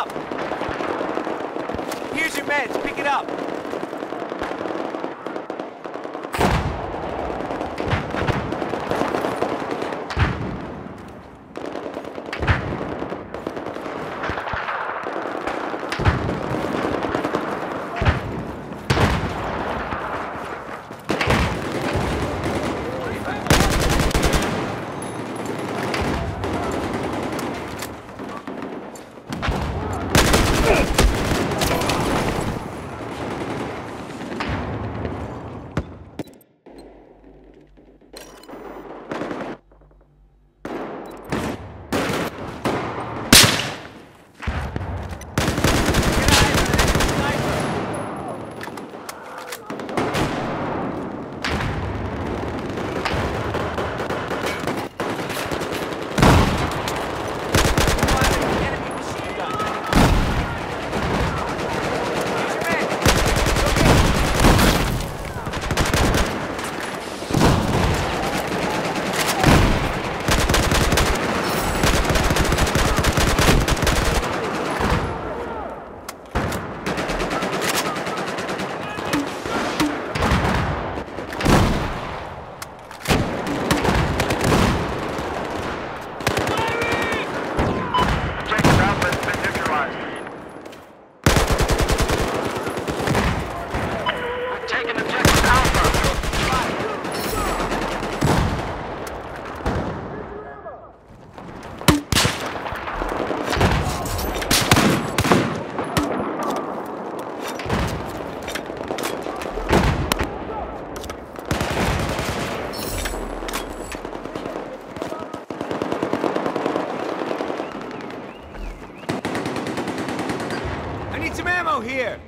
up. Here's your meds. Pick it up. Here.